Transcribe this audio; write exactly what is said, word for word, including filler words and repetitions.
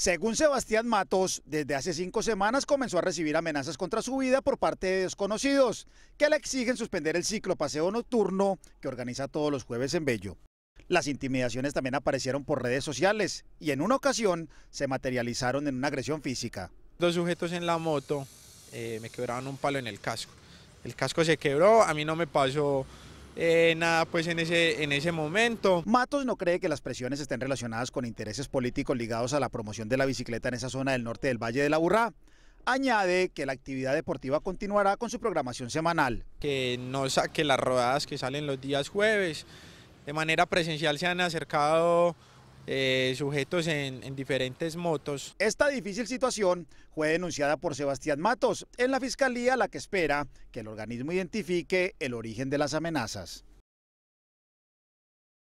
Según Sebastián Mattos, desde hace cinco semanas comenzó a recibir amenazas contra su vida por parte de desconocidos, que le exigen suspender el ciclo paseo nocturno que organiza todos los jueves en Bello. Las intimidaciones también aparecieron por redes sociales y en una ocasión se materializaron en una agresión física. Dos sujetos en la moto eh, me quebraron un palo en el casco. El casco se quebró, a mí no me pasó Eh, nada pues en ese, en ese momento. Mattos no cree que las presiones estén relacionadas con intereses políticos ligados a la promoción de la bicicleta en esa zona del norte del Valle de la Aburrá. Añade que la actividad deportiva continuará con su programación semanal. Que no saque las rodadas que salen los días jueves. De manera presencial se han acercado eh, sujetos en, en diferentes motos. Esta difícil situación fue denunciada por Sebastián Mattos en la Fiscalía, a la que espera que el organismo identifique el origen de las amenazas.